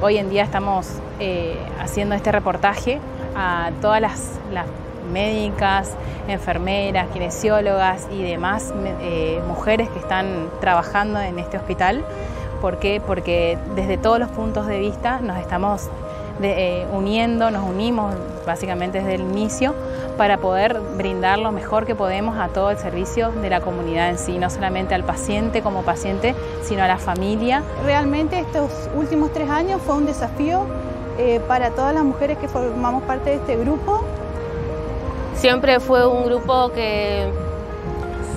Hoy en día estamos haciendo este reportaje a todas las médicas, enfermeras, kinesiólogas y demás mujeres que están trabajando en este hospital. ¿Por qué? Porque desde todos los puntos de vista nos estamos uniendo, nos unimos básicamente desde el inicio para poder brindar lo mejor que podemos a todo el servicio de la comunidad en sí, no solamente al paciente como paciente, sino a la familia. Realmente estos últimos 3 años fue un desafío para todas las mujeres que formamos parte de este grupo. Siempre fue un grupo que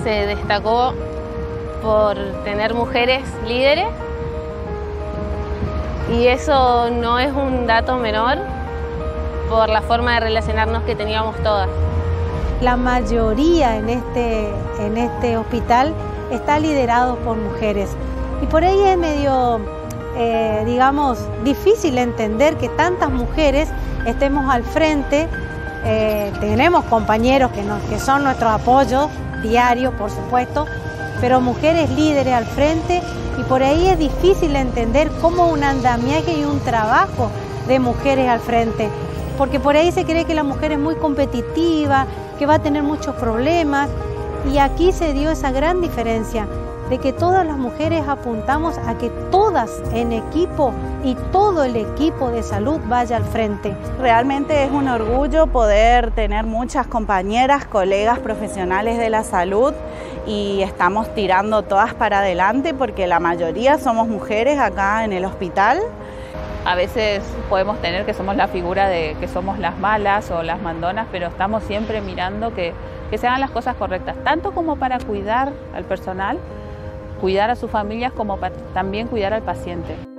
se destacó por tener mujeres líderes y eso no es un dato menor por la forma de relacionarnos que teníamos todas. La mayoría en este hospital está liderado por mujeres y por ahí es medio, digamos, difícil entender que tantas mujeres estemos al frente. Tenemos compañeros que son nuestros apoyos diarios, por supuesto, pero mujeres líderes al frente, y por ahí es difícil entender cómo un andamiaje y un trabajo de mujeres al frente, porque por ahí se cree que la mujer es muy competitiva, que va a tener muchos problemas, y aquí se dio esa gran diferencia de que todas las mujeres apuntamos a que todas en equipo y todo el equipo de salud vaya al frente. Realmente es un orgullo poder tener muchas compañeras, colegas profesionales de la salud y estamos tirando todas para adelante porque la mayoría somos mujeres acá en el hospital. A veces podemos tener que somos la figura de que somos las malas o las mandonas, pero estamos siempre mirando que se hagan las cosas correctas, tanto como para cuidar al personal, cuidar a sus familias como también cuidar al paciente.